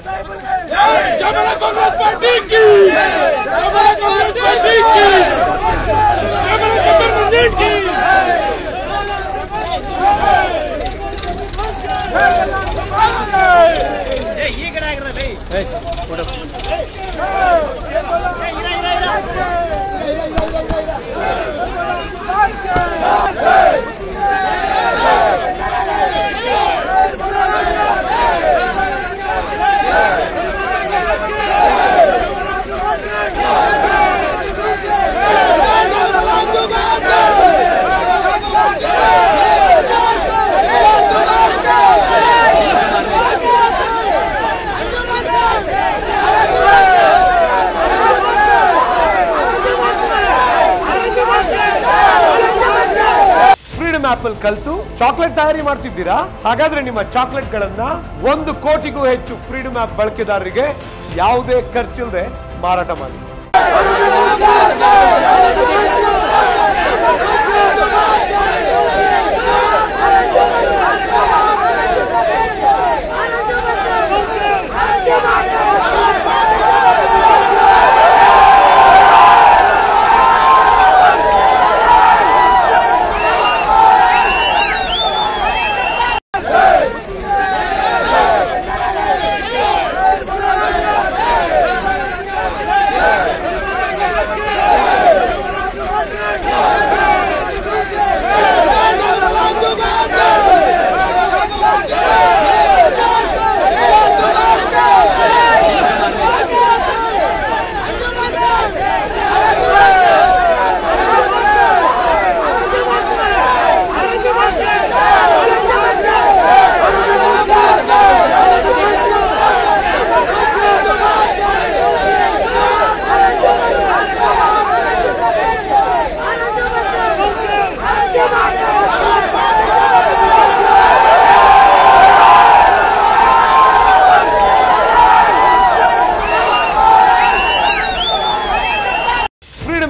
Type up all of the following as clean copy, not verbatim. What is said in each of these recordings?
जमानत कांग्रेस पार्टी की, जमानत कांग्रेस पार्टी की, जमानत कांग्रेस की। ये क्या कर रहा है भाई? फोटो। ಆಪಲ್ ಕಲ್ತು ಚಾಕ್ಲೇಟ್ ತಯಾರಿ ಮಾಡ್ತಿದ್ದೀರಾ ಹಾಗಾದ್ರೆ ನಿಮ್ಮ ಚಾಕ್ಲೇಟ್ಗಳನ್ನ 1 ಕೋಟಿಗೂ ಹೆಚ್ಚು ಫ್ರೀಡಮ್ ಆಪ್ ಬಳಕೆದಾರರಿಗೆ ಯಾವುದೇ ಖರ್ಚಿಲ್ಲದೆ ಮಾರಾಟ ಮಾಡಿ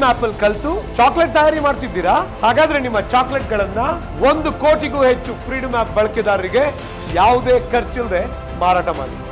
ಆಪಲ್ ಕಲ್ತು ಚಾಕ್ಲೇಟ್ ತಯಾರಿ ಮಾಡ್ತಿದ್ದೀರಾ ಹಾಗಾದ್ರೆ ನಿಮ್ಮ ಚಾಕ್ಲೇಟ್ಗಳನ್ನ 1 ಕೋಟಿಗೂ ಹೆಚ್ಚು ಫ್ರೀಡಮ್ ಆಪ್ ಬಳಕೆದಾರರಿಗೆ ಯಾವುದೇ ಖರ್ಚಿಲ್ಲದೆ ಮಾರಾಟ ಮಾಡಿ